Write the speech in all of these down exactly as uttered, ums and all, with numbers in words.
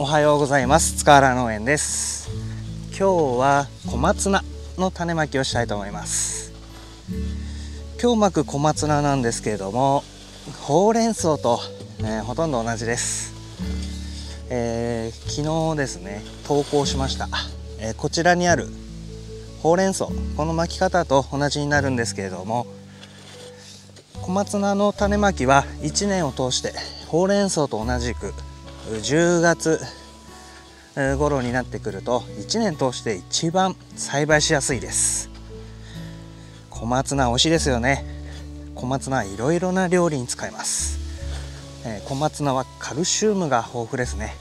おはようございます。塚原農園です。今日は小松菜の種まきをしたいと思います。今日まく小松菜なんですけれども、ほうれん草と、えー、ほとんど同じです。えー、昨日ですね投稿しました、えー、こちらにあるほうれん草、この巻き方と同じになるんですけれども、小松菜の種まきはいちねんを通してほうれん草と同じくじゅうがつ頃になってくるといちねん通して一番栽培しやすいです。小松菜美味しいですよね。小松菜いろいろな料理に使えます。小松菜はカルシウムが豊富ですね。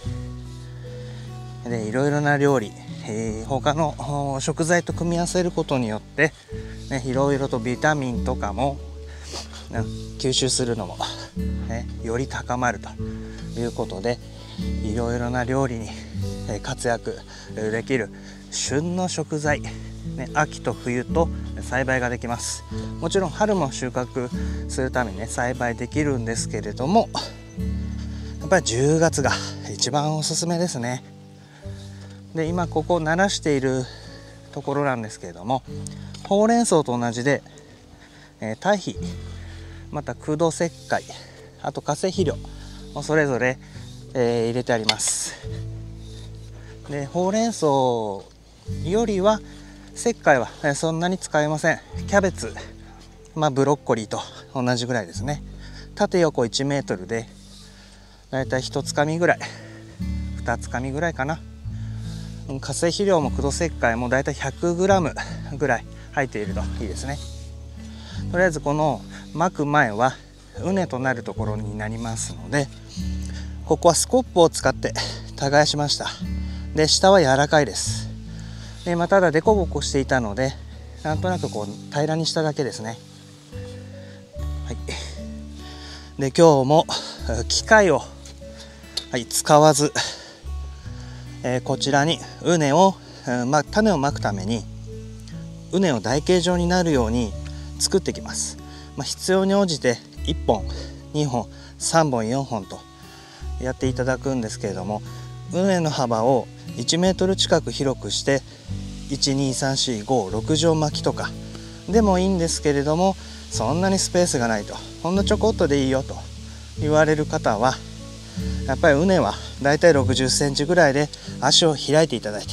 でいろいろな料理、他の食材と組み合わせることによってね、いろいろとビタミンとかも吸収するのも、ね、より高まるということで、いろいろな料理に活躍できる旬の食材、ね、秋と冬と栽培ができます。もちろん春も収穫するために、ね、栽培できるんですけれども、やっぱりじゅうがつが一番おすすめですね。で今ここ慣らしているところなんですけれども、ほうれん草と同じで堆肥、また空洞石灰、あと化成肥料をそれぞれ、えー、入れてあります。でほうれん草よりは石灰は、えー、そんなに使えません。キャベツ、まあ、ブロッコリーと同じぐらいですね。縦横いちメートルでだいたいひとつかみぐらい、ふたつかみぐらいかな。化成肥料も空洞石灰もだいたい ひゃくグラム ぐらい入っているといいですね。とりあえずこのまく前は畝となるところになりますので、ここはスコップを使って耕しました。で下は柔らかいです。で、まあ、ただ凸凹していたので、なんとなくこう平らにしただけですね。はい、で今日も機械を、はい、使わず、えー、こちらに畝を、ま、種をまくために畝を台形状になるように作ってきます。まあ、必要に応じていっぽんにほんさんぼんよんほんとやっていただくんですけれども、畝の幅をいちメートル近く広くしていちにさんしごろくじょう巻きとかでもいいんですけれども、そんなにスペースがないと、ほんのちょこっとでいいよと言われる方は、やっぱり畝はだいたいろくじゅっセンチぐらいで足を開いていただいて、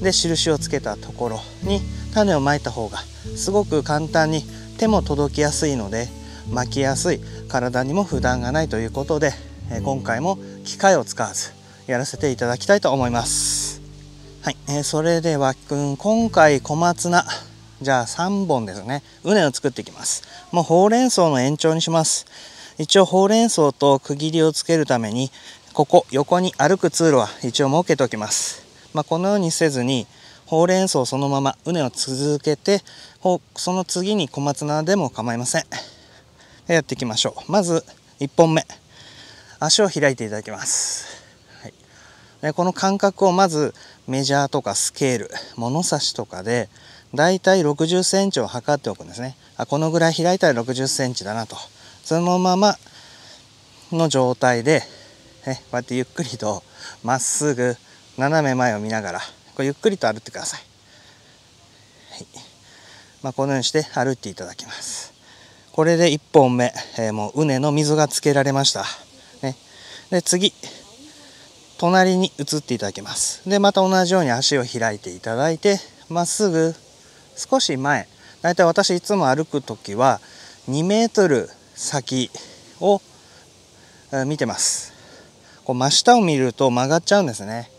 で印をつけたところに種をまいた方がすごく簡単に手も届きやすいので、巻きやすい、体にも負担がないということで、今回も機械を使わずやらせていただきたいと思います。はい、えー、それでは今回小松菜、じゃあさんぼんですね、畝を作っていきます。もうほうれん草の延長にします。一応ほうれん草と区切りをつけるために、ここ横に歩く通路は一応設けておきます。まあ、このようにせずにほうれん草をそのまま畝を続けて、その次に小松菜でも構いません。やっていきましょう。まずいっぽんめ、足を開いていただきます。はい、でこの間隔をまずメジャーとかスケール、物差しとかでだいたいろくじゅっセンチを測っておくんですね。あ、このぐらい開いたらろくじゅっセンチだなと、そのままの状態で、ね、こうやってゆっくりとまっすぐ斜め前を見ながら、こうゆっくりと歩いてください。はい、まあ、このようにして歩いていただきます。これでいっぽんめ、えー、もう畝の溝がつけられました、ね。で次隣に移っていただきます。でまた同じように足を開いていただいて、まっすぐ少し前、だいたい私いつも歩く時はにメートル先を見てます。こう真下を見ると曲がっちゃうんですね。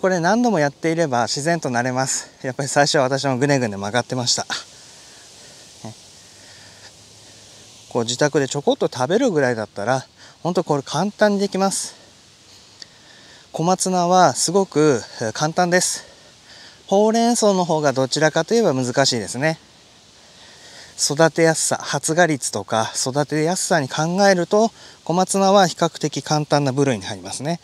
これ何度もやっていれば自然と慣れます。やっぱり最初は私もぐねぐね曲がってました。こう自宅でちょこっと食べるぐらいだったら、本当これ簡単にできます。小松菜はすごく簡単です。ほうれん草の方がどちらかといえば難しいですね。育てやすさ、発芽率とか育てやすさに考えると、小松菜は比較的簡単な部類に入りますね。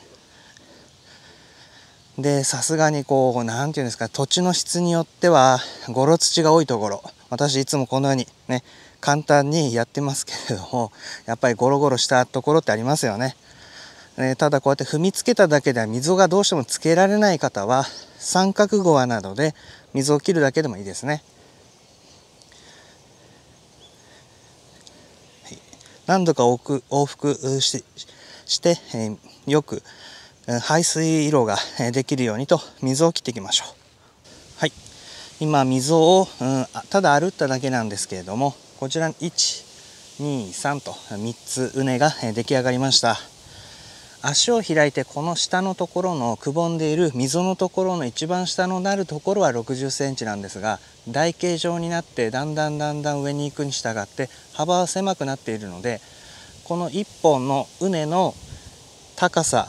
でさすがにこう何て言うんですか、土地の質によってはごろ土が多いところ、私いつもこのようにね簡単にやってますけれども、やっぱりゴロゴロしたところってありますよね。えー、ただこうやって踏みつけただけでは溝がどうしてもつけられない方は三角ゴワなどで溝を切るだけでもいいですね。何度か往復、往復し、して、えー、よく排水路ができるようにと溝を切っていきましょう。はい、今溝を、うん、ただ歩っただけなんですけれども、こちらにいち、に、さんとみっつ畝が出来上がりました。足を開いてこの下のところのくぼんでいる溝のところの一番下のなるところはろくじゅっセンチなんですが、台形状になってだんだんだんだん上に行くに従って幅は狭くなっているので、このいっぽんの畝の高さ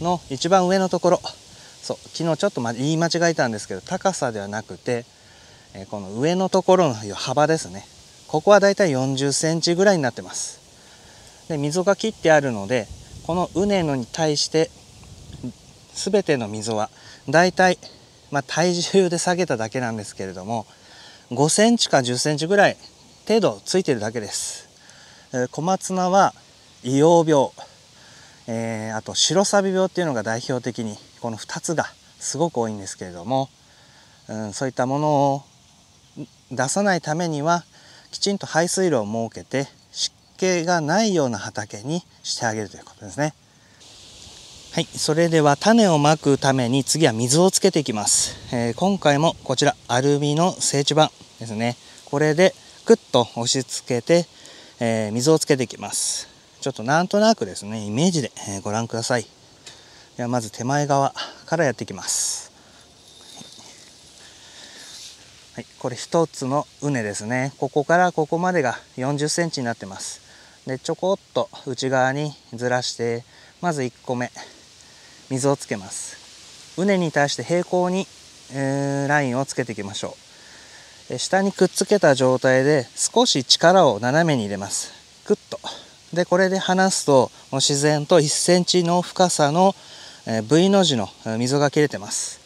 の一番上のところ、そう昨日ちょっと言い間違えたんですけど、高さではなくてこの上のところの幅ですね。ここはだいたいよんじゅっセンチぐらいになってます。で溝が切ってあるので、この畝のに対して全ての溝はだいたい、まあ、体重で下げただけなんですけれどもごセンチかじゅっセンチぐらい程度ついてるだけです。小松菜は硫黄病、えー、あと白サビ病っていうのが代表的にこのふたつがすごく多いんですけれども、うん、そういったものを出さないためにはきちんと排水路を設けて湿気がないような畑にしてあげるということですね。はい、それでは種をまくために次は水をつけていきます。えー、今回もこちらアルミの整地板ですね。これでクッと押し付けて、えー、水をつけていきます。ちょっとなんとなくですねイメージでご覧ください。ではまず手前側からやっていきます。はい、これ一つの畝ですね。ここからここまでがよんじゅっセンチになってます。でちょこっと内側にずらして、まずいっこめ水をつけます。畝に対して平行に、えー、ラインをつけていきましょう。下にくっつけた状態で少し力を斜めに入れます。クッとでこれで離すと自然といっセンチの深さの ブイ の字の溝が切れてます。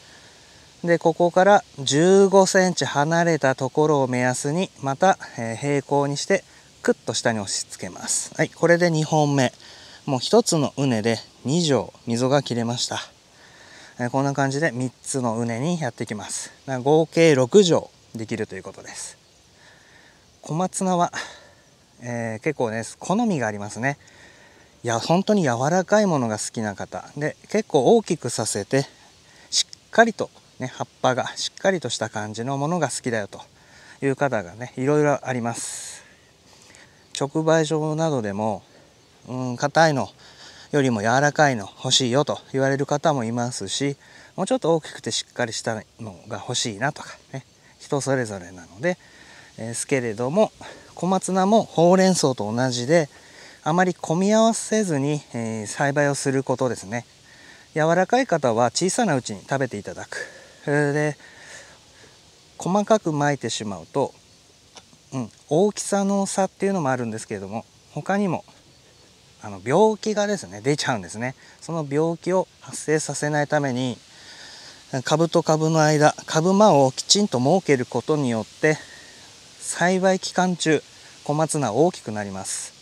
でここからじゅうごセンチ離れたところを目安にまた平行にしてクッと下に押し付けます。はい、これでにほんめ、もうひとつの畝でにじょう溝が切れました。こんな感じでみっつの畝にやっていきます。合計ろくじょうできるということです。小松菜はえー、結構ね好みがありますね。いや本当に柔らかいものが好きな方で結構大きくさせてしっかりと、ね、葉っぱがしっかりとした感じのものが好きだよという方がねいろいろあります。直売所などでも硬いのよりも柔らかいの欲しいよと言われる方もいますし、もうちょっと大きくてしっかりしたのが欲しいなとかね、人それぞれなのでですけれども、小松菜もほうれん草と同じであまり混み合わせずに、えー、栽培をすることですね。柔らかい方は小さなうちに食べていただく。それで細かくまいてしまうと、うん、大きさの差っていうのもあるんですけれども、他にもあの病気がですね出ちゃうんですね。その病気を発生させないために株と株の間、株間をきちんと設けることによって栽培期間中小松菜大きくなります。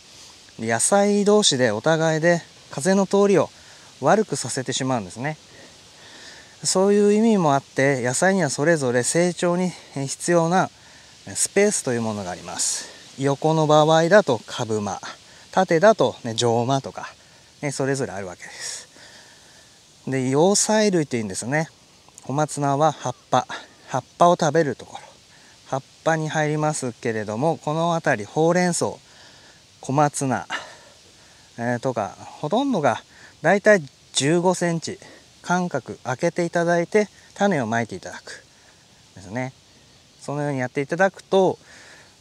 野菜同士でお互いで風の通りを悪くさせてしまうんですね。そういう意味もあって野菜にはそれぞれ成長に必要なスペースというものがあります。横の場合だと株間、縦だとね上間とか、ね、それぞれあるわけです。で葉菜類というんですね。小松菜は葉っぱ葉っぱを食べるところ、葉っぱに入りますけれども、この辺りほうれん草、小松菜、えー、とかほとんどがだいたいじゅうごセンチ間隔空けていただいて種をまいていただくですね。そのようにやっていただくと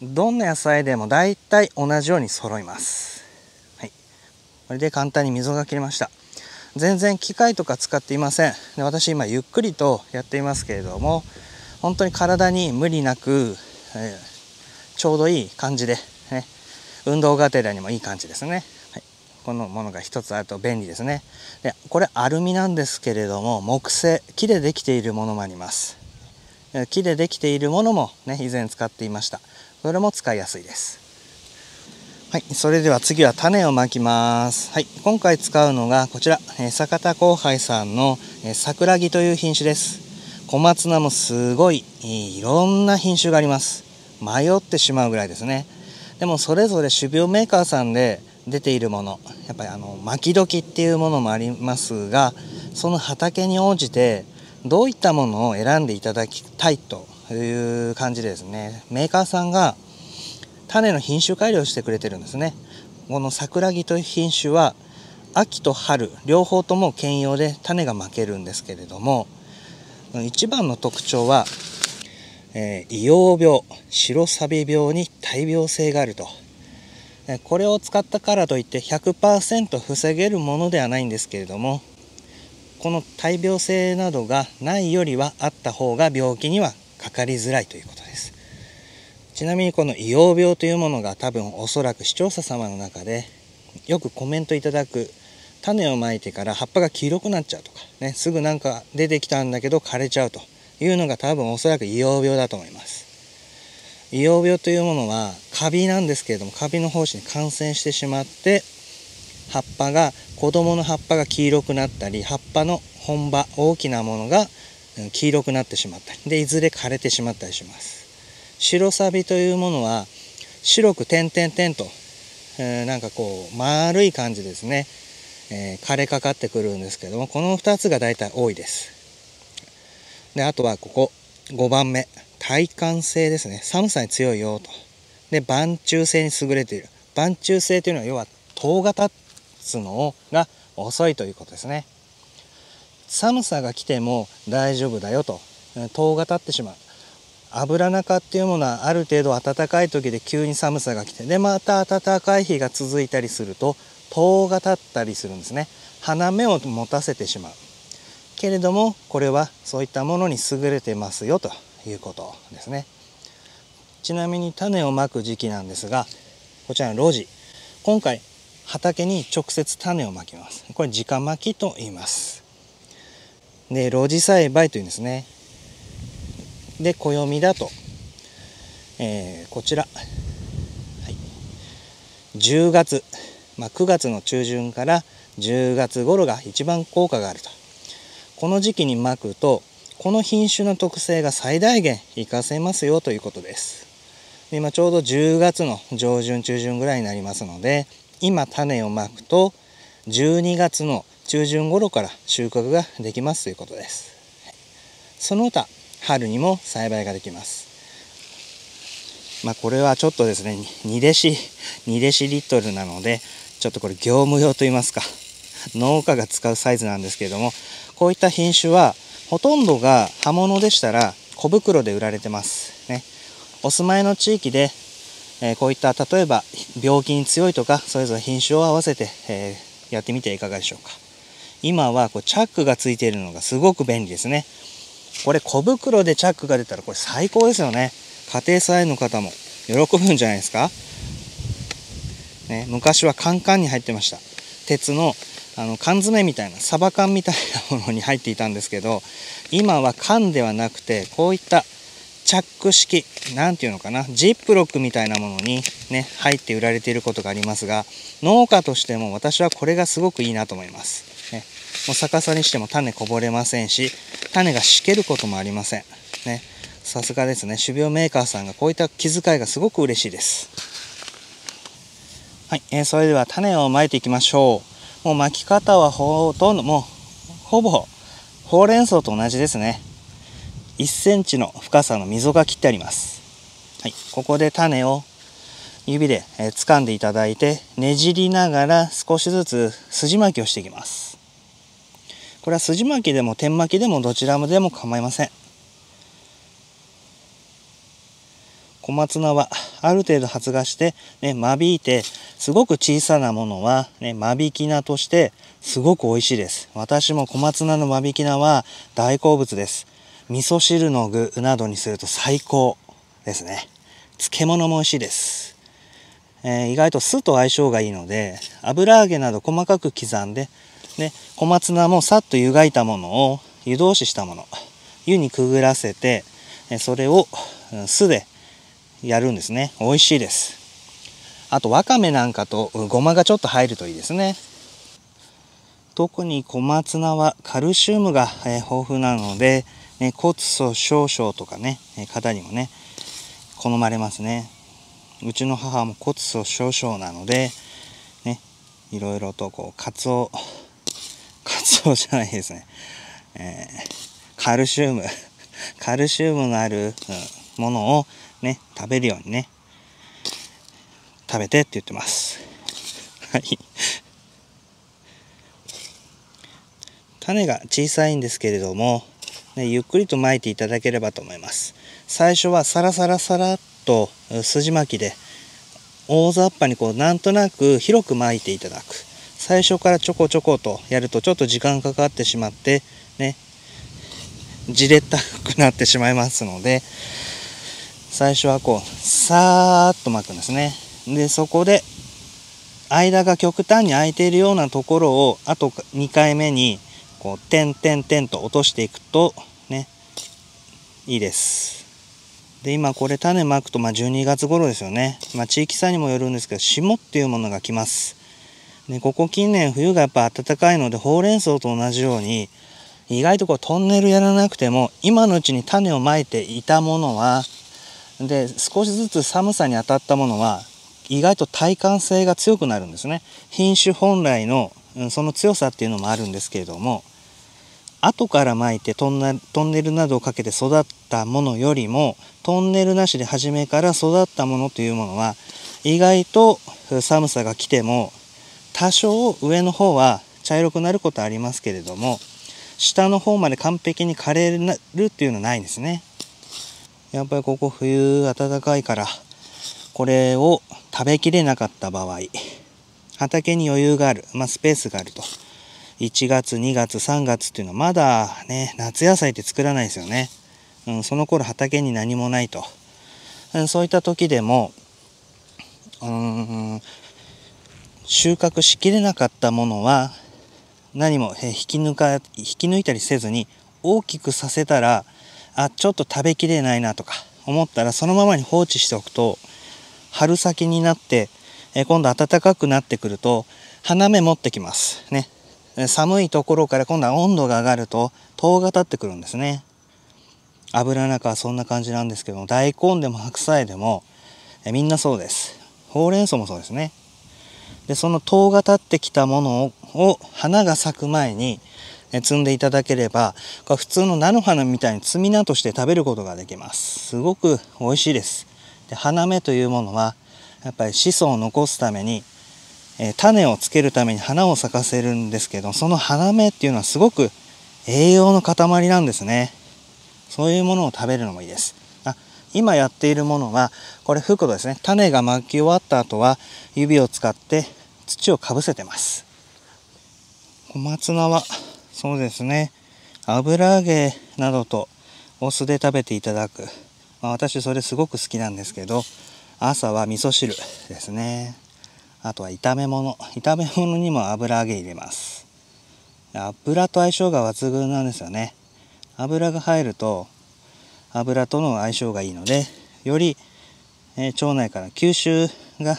どんな野菜でもだいたい同じように揃います。はい、これで簡単に溝が切れました。全然機械とか使っていません。で私今ゆっくりとやっていますけれども、本当に体に無理なく、えー、ちょうどいい感じで、ね、運動がてらにもいい感じですね。はい、このものが一つあると便利ですね。でこれアルミなんですけれども木製、木でできているものもあります。木でできているものもね以前使っていました。それも使いやすいです。はい、それでは次は種をまきます。はい、今回使うのがこちら、坂田光杯さんの桜木という品種です。小松菜もすごいいろんな品種があります。迷ってしまうぐらいですね。でもそれぞれ種苗メーカーさんで出ているもの、やっぱりあの巻き時っていうものもありますが、その畑に応じてどういったものを選んでいただきたいという感じでですね、メーカーさんが種の品種改良をしてくれてるんですね。この桜木という品種は秋と春両方とも兼用で種がまけるんですけれども、一番の特徴は、えー、硫黄病、白サビ病に耐病性があると。これを使ったからといって ひゃくパーセント 防げるものではないんですけれども、この耐病性などがないよりはあった方が病気にはかかりづらいということです。ちなみにこの硫黄病というものが多分おそらく視聴者様の中でよくコメントいただく、種をまいてから葉っぱが黄色くなっちゃうとかね、すぐなんか出てきたんだけど枯れちゃうというのが多分おそらく硫黄病だと思います。硫黄病というものはカビなんですけれども、カビの胞子に感染してしまって葉っぱが、子供の葉っぱが黄色くなったり、葉っぱの本葉大きなものが黄色くなってしまったりで、いずれ枯れてしまったりします。白サビというものは白く点々点と、えー、なんかこう丸い感じですね、えー、枯れかかってくるんですけども、このふたつがだいたい多いです。であとはここごばんめ、耐寒性ですね。寒さに強いよと。で晩抽性に優れている。晩抽性というのは要は糖が立つのが遅いということですね。寒さが来ても大丈夫だよと、糖が立ってしまう。アブラナ科っていうものはある程度暖かい時で急に寒さが来て、でまた暖かい日が続いたりすると糖が立ったりするんですね。花芽を持たせてしまうけれども、これはそういったものに優れてますよということですね。ちなみに種をまく時期なんですが、こちらの露地、今回畑に直接種をまきます。これ直まきと言います。で露地栽培というんですね。で暦だと、えー、こちら、はい、じゅうがつ、まあ、くがつの中旬からじゅうがつ頃が一番効果があると。この時期にまくとこの品種の特性が最大限活かせますよということです。で今ちょうどじゅうがつの上旬中旬ぐらいになりますので、今種をまくとじゅうにがつの中旬頃から収穫ができますということです。その他春にも栽培ができます。まあ、これはちょっとですね、にデシリットルなのでちょっとこれ業務用といいますか、農家が使うサイズなんですけれども、こういった品種はほとんどが葉物でしたら小袋で売られてますね。お住まいの地域で、えー、こういった例えば病気に強いとか、それぞれ品種を合わせて、えー、やってみていかがでしょうか。今はこうチャックがついているのがすごく便利ですね。これ小袋でチャックが出たらこれ最高ですよね。家庭菜園の方も喜ぶんじゃないですか、ね、昔はカンカンに入ってました。鉄のあの缶詰みたいな、サバ缶みたいなものに入っていたんですけど、今は缶ではなくてこういったチャック式、なんていうのかな、ジップロックみたいなものにね入って売られていることがありますが、農家としても私はこれがすごくいいなと思います、ね、もう逆さにしても種こぼれませんし、種がしけることもありませんね。さすがですね、種苗メーカーさんがこういった気遣いがすごく嬉しいです。はい、えー、それでは種をまいていきましょう。もう巻き方はほとんど、もうほぼほうれん草と同じですね。いっセンチの深さの溝が切ってあります。はい、ここで種を指で掴んでいただいて、ねじりながら少しずつ筋巻きをしていきます。これは筋巻きでも点巻きでもどちらでも構いません。小松菜はある程度発芽して、ね、間引いて、すごく小さなものは、ね、間引き菜としてすごく美味しいです。私も小松菜の間引き菜は大好物です。味噌汁の具などにすると最高ですね。漬物も美味しいです。えー、意外と酢と相性がいいので、油揚げなど細かく刻んで、で小松菜もさっと湯がいたものを、湯通ししたもの、湯にくぐらせて、それを酢でやるんですね。美味しいです。あとわかめなんかとごまがちょっと入るといいですね。特に小松菜はカルシウムが豊富なので、ね、骨粗しょう症とかね、方にもね好まれますね。うちの母も骨粗しょう症なのでね、いろいろとこうカツオカツオじゃないですね、えー、カルシウムカルシウムのあるものをね食べるようにね食べてって言ってます。はい。種が小さいんですけれども、ね、ゆっくりと撒いていただければと思います。最初はサラサラサラっと筋巻きで大雑把にこうなんとなく広く巻いていただく。最初からちょこちょことやるとちょっと時間かかってしまってね、じれったくなってしまいますので、最初はこうさーっと巻くんですね。でそこで間が極端に空いているようなところをあとにかいめにこう点々点と落としていくとねいいです。で今これ種まくとまあじゅうにがつ頃ですよね。まあ、地域差にもよるんですけど霜っていうものが来ます。でここ近年冬がやっぱ暖かいのでほうれん草と同じように意外とこうトンネルやらなくても今のうちに種をまいていたものはで少しずつ寒さに当たったものは意外と耐寒性が強くなるんですね。品種本来のその強さっていうのもあるんですけれども、後からまいてトンネ、トンネルなどをかけて育ったものよりもトンネルなしで初めから育ったものというものは意外と寒さが来ても多少上の方は茶色くなることはありますけれども下の方まで完璧に枯れるっていうのはないんですね。やっぱりここ冬暖かいからこれを食べきれなかった場合畑に余裕がある、まあ、スペースがあるといちがつにがつさんがつっていうのはまだね夏野菜って作らないですよね、うん、その頃畑に何もないと、うん、そういった時でも、うん、収穫しきれなかったものは何も引き抜か、引き抜いたりせずに大きくさせたらあちょっと食べきれないなとか思ったらそのままに放置しておくと春先になって今度暖かくなってくると花芽持ってきますね。寒いところから今度は温度が上がると糖が立ってくるんですね。油の中はそんな感じなんですけども大根でも白菜でもみんなそうです。ほうれん草もそうですね。でその糖が立ってきたものを花が咲く前に摘んでいただければ普通の菜の花みたいに摘み菜として食べることができます。すごく美味しいです。で花芽というものはやっぱり子孫を残すために、えー、種をつけるために花を咲かせるんですけどその花芽っていうのはすごく栄養の塊なんですね。そういうものを食べるのもいいです。あ今やっているものはこれフクロですね。種が巻き終わった後は指を使って土をかぶせてます。小松菜はそうですね、油揚げなどとお酢で食べていただく、まあ、私それすごく好きなんですけど朝は味噌汁ですね。あとは炒め物炒め物にも油揚げ入れます。油と相性が抜群なんですよね。油が入ると油との相性がいいのでより、えー、腸内から吸収が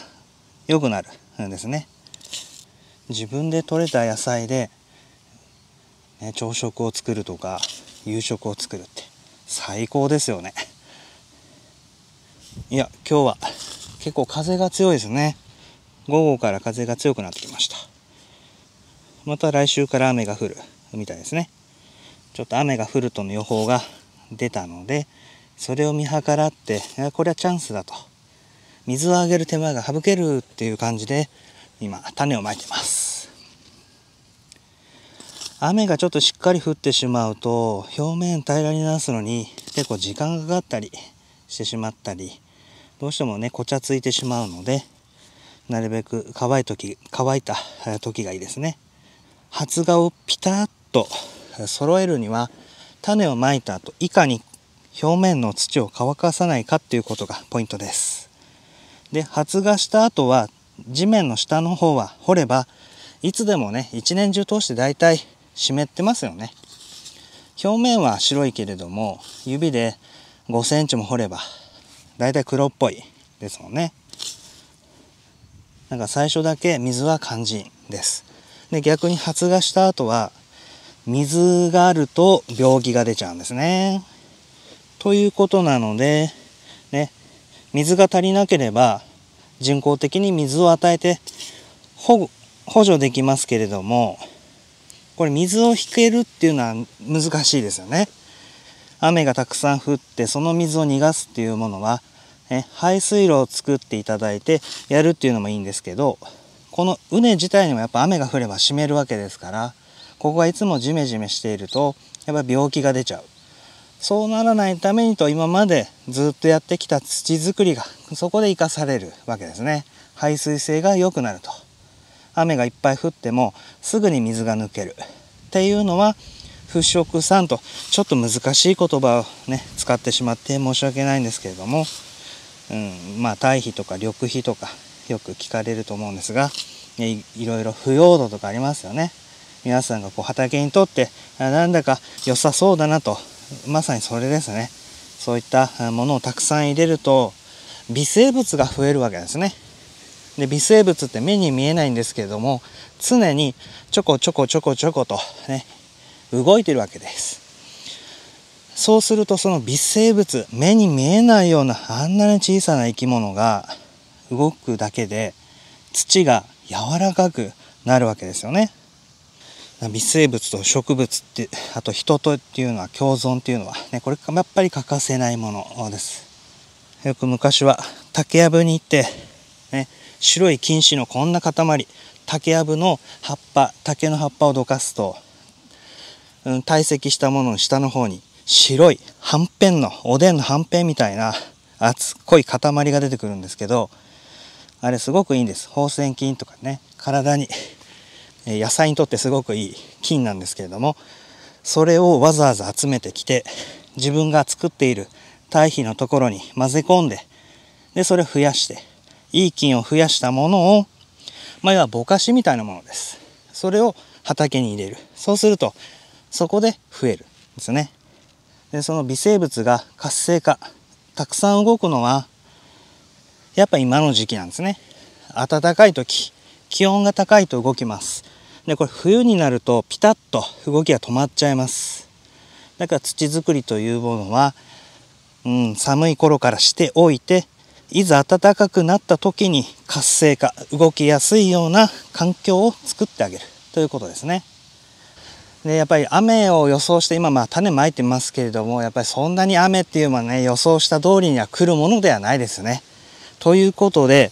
良くなるんですね。自分で採れた野菜で朝食を作るとか夕食を作るって最高ですよね。いや今日は結構風が強いですね。午後から風が強くなってきました。また来週から雨が降るみたいですね。ちょっと雨が降るとの予報が出たのでそれを見計らってこれはチャンスだと水をあげる手間が省けるっていう感じで今種をまいてます。雨がちょっとしっかり降ってしまうと表面平らになすのに結構時間がかかったりしてしまったりどうしてもねこちゃついてしまうのでなるべく乾い時乾いた時がいいですね。発芽をピタッと揃えるには種をまいた後いかに表面の土を乾かさないかっていうことがポイントです。で発芽した後は地面の下の方は掘ればいつでもね一年中通してだいたい湿ってますよね。表面は白いけれども指でごセンチも掘ればだいたい黒っぽいですもんね。なんか最初だけ水は肝心です。で、逆に発芽した後は、水があると病気が出ちゃうんですね。ということなので、ね、水が足りなければ人工的に水を与えて補助できますけれども、これ水を引けるっていうのは難しいですよね。雨がたくさん降ってその水を逃がすっていうものは、ね、排水路を作っていただいてやるっていうのもいいんですけど、この畝自体にもやっぱ雨が降れば湿るわけですから、ここがいつもジメジメしているとやっぱ病気が出ちゃう。そうならないためにと今までずっとやってきた土作りがそこで生かされるわけですね。排水性が良くなると。雨がいっぱい降ってもすぐに水が抜けるっていうのは払拭散と、ちょっと難しい言葉をね使ってしまって申し訳ないんですけれども、うん、まあ堆肥とか緑肥とかよく聞かれると思うんですが、 い, いろいろ腐葉土とかありますよね。皆さんがこう畑にとってなんだか良さそうだなと、まさにそれですね。そういったものをたくさん入れると微生物が増えるわけですね。で、微生物って目に見えないんですけれども、常にちょこちょこちょこちょことね動いてるわけです。そうするとその微生物、目に見えないようなあんなに小さな生き物が動くだけで土が柔らかくなるわけですよね。微生物と植物って、あと人とっていうのは共存っていうのはね、これやっぱり欠かせないものです。よく昔は竹やぶに行って、ね、白い菌糸のこんな塊、竹やぶの葉っぱ、竹の葉っぱをどかすと、うん、堆積したものの下の方に白いはんぺんのおでんのはんぺんみたいな厚っこい塊が出てくるんですけど、あれすごくいいんです。放線菌とかね、体に野菜にとってすごくいい菌なんですけれども、それをわざわざ集めてきて自分が作っている堆肥のところに混ぜ込んで、でそれを増やして、いい菌を増やしたものを、まあ、要はぼかしみたいなものです。それを畑に入れる。そうするとそこで増えるんですね。でその微生物が活性化、たくさん動くのはやっぱ今の時期なんですね。暖かい時、気温が高いと動きます。でこれ冬になるとピタッと動きが止まっちゃいます。だから土作りというものは、うん、寒い頃からしておいて、いざ暖かくなった時に活性化、動きやすいような環境を作ってあげるということですね。でやっぱり雨を予想して、今まあ種まいてますけれども、やっぱりそんなに雨っていうのはね、予想した通りには来るものではないですね。ということで、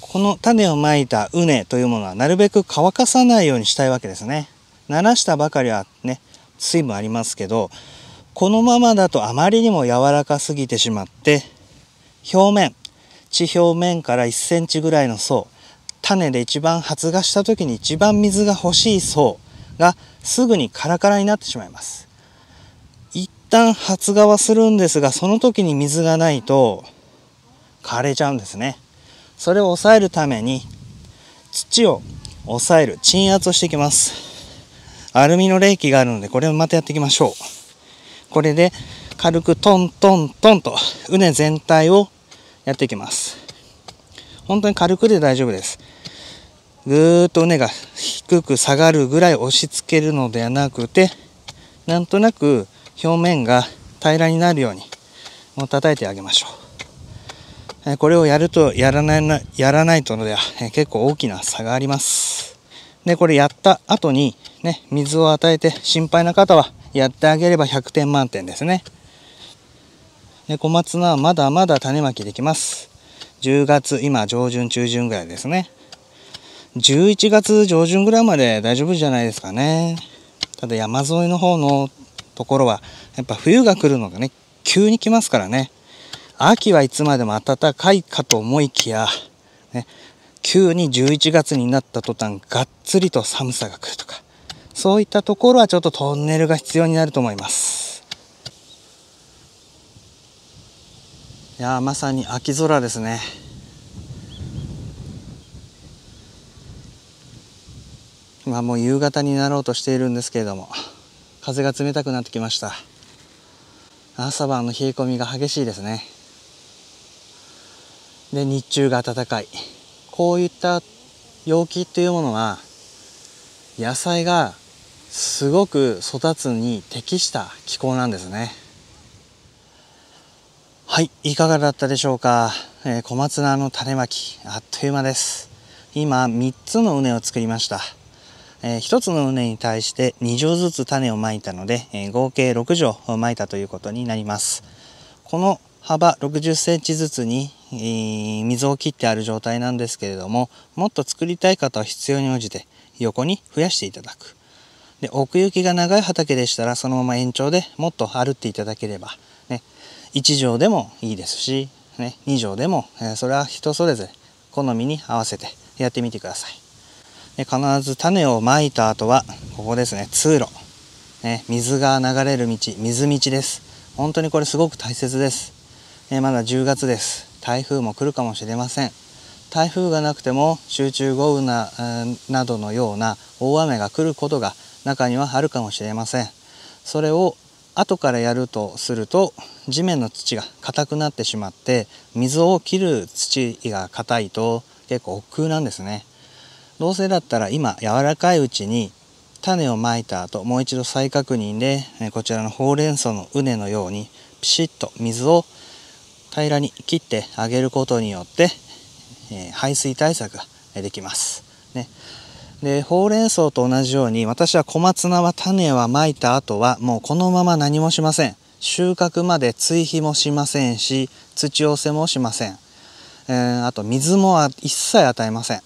この種をまいた畝というものはなるべく乾かさないようにしたいわけですね。慣らしたばかりはね水分ありますけど、このままだとあまりにも柔らかすぎてしまって、表面、地表面からいっセンチぐらいの層、種で一番発芽した時に一番水が欲しい層がすぐにカラカラになってしまいます。一旦発芽はするんですが、その時に水がないと枯れちゃうんですね。それを抑えるために土を抑える鎮圧をしていきます。アルミの冷気があるので、これをまたやっていきましょう。これで軽くトントントンと畝全体をやっていきます。本当に軽くで大丈夫です。ぐーっと畝が低く下がるぐらい押し付けるのではなくて、なんとなく表面が平らになるようにもう叩いてあげましょう。これをやるとやらない、やらないとのでは結構大きな差があります。で、これやった後にね、水を与えて心配な方はやってあげればひゃくてんまんてんですね。で、小松菜はまだまだ種まきできます。じゅうがつ、今上旬中旬ぐらいですね。じゅういちがつ上旬ぐらいまで大丈夫じゃないですかね。ただ山沿いの方のところはやっぱ冬が来るのがね、急に来ますからね。秋はいつまでも暖かいかと思いきや、ね、急にじゅういちがつになった途端がっつりと寒さが来るとか、そういったところはちょっとトンネルが必要になると思います。いやー、まさに秋空ですね。今もう夕方になろうとしているんですけれども、風が冷たくなってきました。朝晩の冷え込みが激しいですね。で、日中が暖かい。こういった陽気というものは野菜がすごく育つに適した気候なんですね。はい、いかがだったでしょうか。えー、小松菜の種まき、あっという間です。今みっつの畝を作りました。えー、ひとつの畝に対してにじょうずつ種をまいたので、えー、合計ろくじょうをまいたということになります。この幅ろくじゅっセンチずつに、えー、溝を切ってある状態なんですけれども、もっと作りたい方は必要に応じて横に増やしていただく。で、奥行きが長い畑でしたらそのまま延長でもっと歩っていただければ、ね、いちじょうでもいいですし、ね、にじょうでも、えー、それは人それぞれ好みに合わせてやってみてください。で、必ず種をまいた後はここですね、通路、ね、水が流れる道、水道です。本当にこれすごく大切です。えー、まだじゅうがつです。台風も来るかもしれません。台風がなくても集中豪雨な、などのような大雨が来ることが中にはあるかもしれません。それを後からやるとすると地面の土が硬くなってしまって、水を切る土が硬いと結構億劫なんですね。どうせだったら今柔らかいうちに種をまいた後、もう一度再確認でこちらのほうれん草の畝のようにピシッと水を平らに切ってあげることによって、えー、排水対策ができます、ね。で、ほうれん草と同じように私は小松菜は種はまいた後はもうこのまま何もしません。収穫まで追肥もしませんし、土寄せもしません。えー、あと水も一切与えません。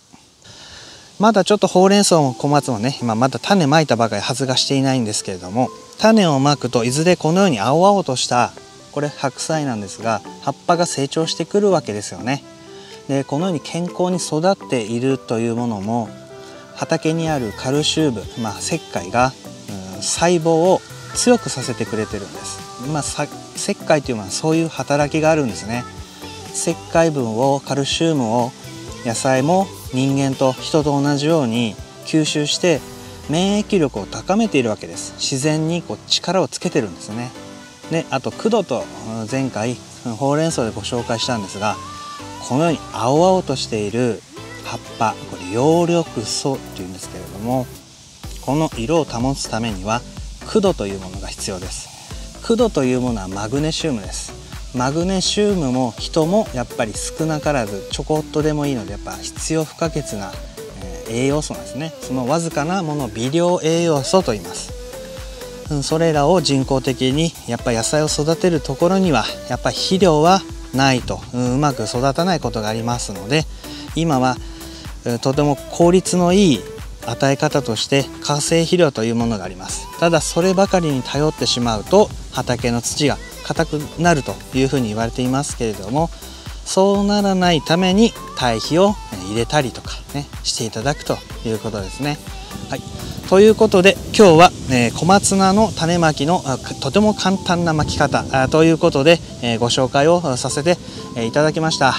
まだちょっとほうれん草も小松もね、今まだ種まいたばかり発芽していないんですけれども、種をまくといずれこのように青々とした、これ白菜なんですが、葉っぱが成長してくるわけですよね。で、このように健康に育っているというものも、畑にあるカルシウム、まあ、石灰が、うん、細胞を強くさせてくれてるんです。まあ、さ石灰というのはそういう働きがあるんですね。石灰分を、カルシウムを野菜も人間と人と同じように吸収して免疫力を高めているわけです。自然にこう力をつけてるんですね。で、あとクドと前回ほうれん草でご紹介したんですが、このように青々としている葉っぱ、これ葉緑素っていうんですけれども、この色を保つためにはクドというものが必要です。クドというものはマグネシウムです。マグネシウムも人もやっぱり少なからずちょこっとでもいいので、やっぱ必要不可欠な栄養素なんですね。そのわずかなものを微量栄養素と言います。それらを人工的にやっぱ野菜を育てるところにはやっぱ肥料はないとうまく育たないことがありますので、今はとても効率のいい与え方として化成肥料というものがあります。ただそればかりに頼ってしまうと畑の土が硬くなるというふうに言われていますけれども、そうならないために堆肥を入れたりとかね、していただくということですね。はい、ということで今日は、えー、小松菜の種まきのとても簡単なまき方ということで、えー、ご紹介をさせていただきました。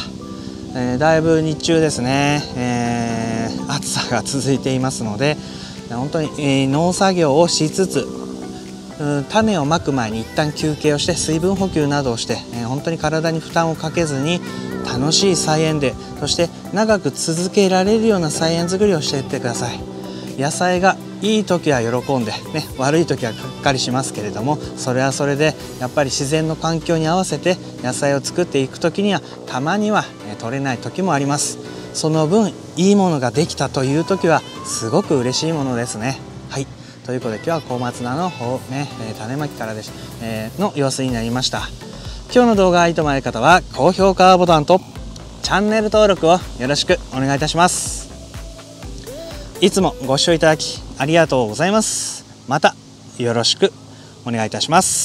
えー、だいぶ日中ですね、えー、暑さが続いていますので、本当に、えー、農作業をしつつ、種をまく前に一旦休憩をして水分補給などをして、えー、本当に体に負担をかけずに楽しい菜園で、そして長く続けられるような菜園作りをしていってください。野菜がいい時は喜んで、ね、悪い時はがっかりしますけれども、それはそれでやっぱり自然の環境に合わせて野菜を作っていく時にはたまには取れない時もあります。その分いいものができたという時はすごく嬉しいものですね。はい、ということで今日は小松菜の方、ね、種まきからでし、えー、の様子になりました。今日の動画がいいと思われる方は高評価ボタンとチャンネル登録をよろしくお願いいたします。いつもご視聴いただきありがとうございます。またよろしくお願いいたします。